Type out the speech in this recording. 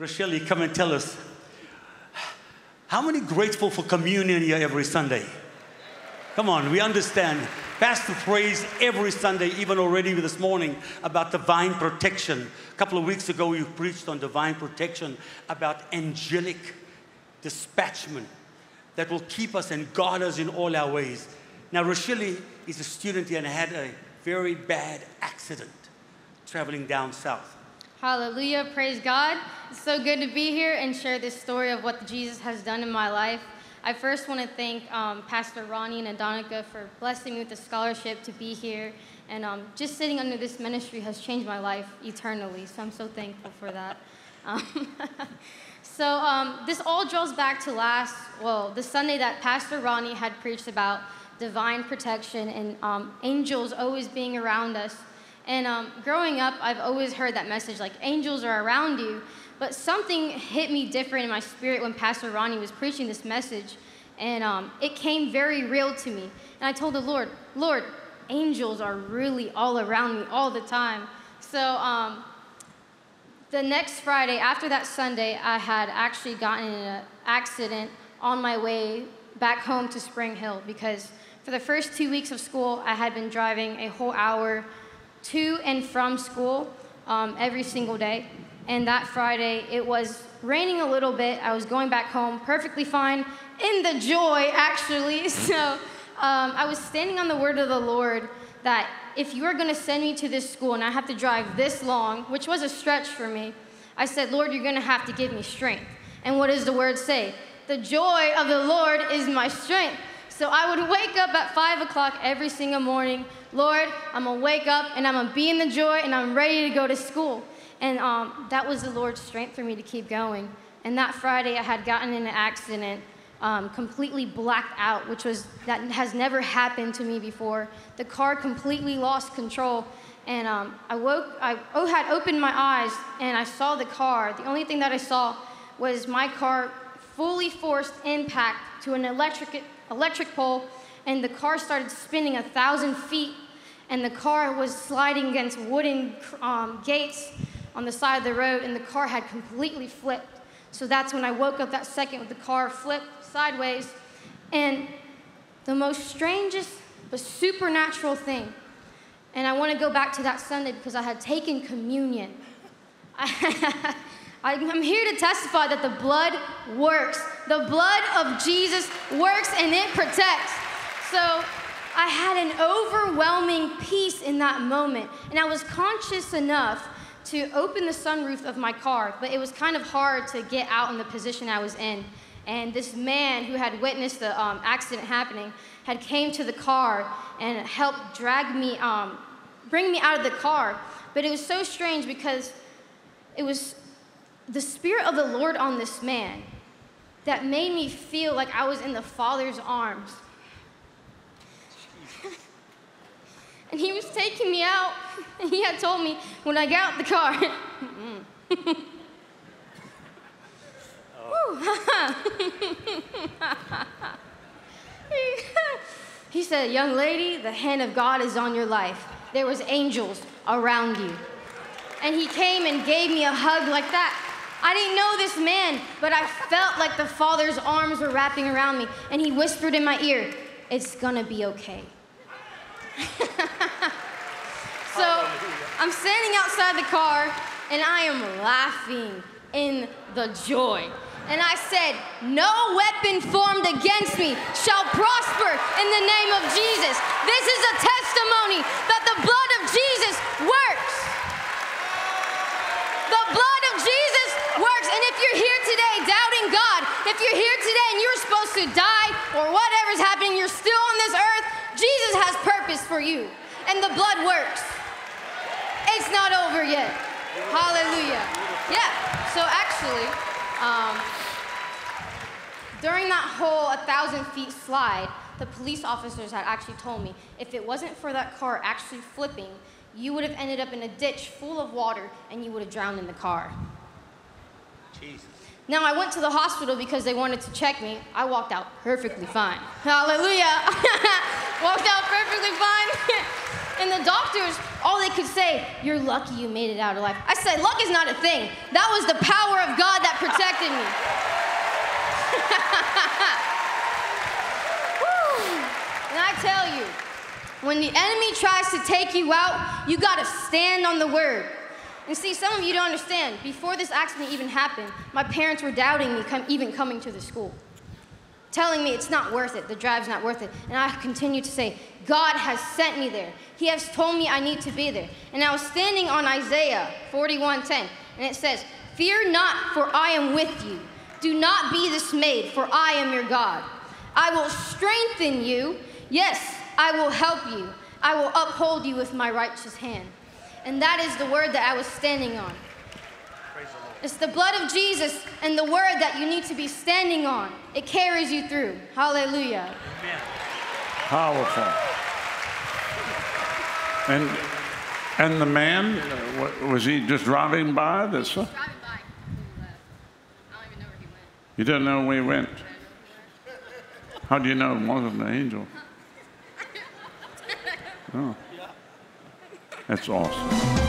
Rashele, come and tell us, how many grateful for communion here every Sunday? Come on, we understand. Pastor prays every Sunday, even already this morning, about divine protection. A couple of weeks ago, you preached on divine protection, about angelic dispatchment that will keep us and guard us in all our ways. Now, Rashele is a student here and had a very bad accident traveling down south. Hallelujah, praise God. It's so good to be here and share this story of what Jesus has done in my life. I first want to thank Pastor Ronnie and Adonica for blessing me with the scholarship to be here. And just sitting under this ministry has changed my life eternally, so I'm so thankful for that. This all draws back to the Sunday that Pastor Ronnie had preached about divine protection and angels always being around us. And growing up, I've always heard that message, like, angels are around you. But something hit me different in my spirit when Pastor Ronnie was preaching this message. And it came very real to me. And I told the Lord, Lord, angels are really all around me all the time. So the next Friday, after that Sunday, I had actually gotten in an accident on my way back home to Spring Hill, because for the first 2 weeks of school, I had been driving a whole hour to and from school every single day. And that Friday, it was raining a little bit. I was going back home perfectly fine, in the joy, actually. So I was standing on the word of the Lord that if you are going to send me to this school and I have to drive this long, which was a stretch for me, I said, Lord, you're going to have to give me strength. And what does the word say? The joy of the Lord is my strength. So I would wake up at 5 o'clock every single morning. Lord, I'm going to wake up and I'm going to be in the joy and I'm ready to go to school. And that was the Lord's strength for me to keep going. And that Friday, I had gotten in an accident, completely blacked out, that has never happened to me before. The car completely lost control. And I had opened my eyes, and I saw the car. The only thing that I saw was my car fully forced impact to an electric pole, and the car started spinning 1,000 feet, and the car was sliding against wooden gates on the side of the road, and the car had completely flipped. So that's when I woke up that second with the car flipped sideways. And the most strangest but supernatural thing, and I want to go back to that Sunday because I had taken communion. I'm here to testify that the blood works. The blood of Jesus works and it protects. So I had an overwhelming peace in that moment. And I was conscious enough to open the sunroof of my car, but it was kind of hard to get out in the position I was in. And this man who had witnessed the accident happening had came to the car and helped bring me out of the car. But it was so strange because it was the Spirit of the Lord on this man that made me feel like I was in the Father's arms. And he was taking me out, and he had told me when I got out the car. He said, young lady, the hand of God is on your life. There was angels around you. And he came and gave me a hug like that. I didn't know this man, but I felt like the Father's arms were wrapping around me. And he whispered in my ear, it's gonna be okay. So I'm standing outside the car and I am laughing in the joy. And I said, no weapon formed against me shall prosper in the name of Jesus. This is a testimony that the blood of Jesus works. The blood of Jesus works. And if you're here today doubting God, if you're here today and you're supposed to die or whatever's happening, you're still on this earth, Jesus has purpose for you. And the blood works. It's not over yet. Hallelujah. Yeah, so actually, during that whole 1,000 feet slide, the police officers had actually told me, if it wasn't for that car actually flipping, you would have ended up in a ditch full of water and you would have drowned in the car. Jesus. Now, I went to the hospital because they wanted to check me. I walked out perfectly fine. Hallelujah. Walked out perfectly fine. And the doctors, all they could say, you're lucky you made it out alive. I said, luck is not a thing. That was the power of God in me. And I tell you, when the enemy tries to take you out, you gotta stand on the word. And see, some of you don't understand. Before this accident even happened, my parents were doubting me even coming to the school, telling me it's not worth it, the drive's not worth it. And I continued to say, God has sent me there. He has told me I need to be there. And I was standing on Isaiah 41:10, and it says, "Fear not, for I am with you. Do not be dismayed, for I am your God. I will strengthen you. Yes, I will help you. I will uphold you with my righteous hand." And that is the word that I was standing on. Praise the Lord. It's the blood of Jesus and the word that you need to be standing on. It carries you through. Hallelujah. Amen. Powerful. And the man, was he just driving by? This? He was driving by. I don't even know where he went. You didn't know where he went? How do you know? It wasn't an angel. Oh. That's awesome.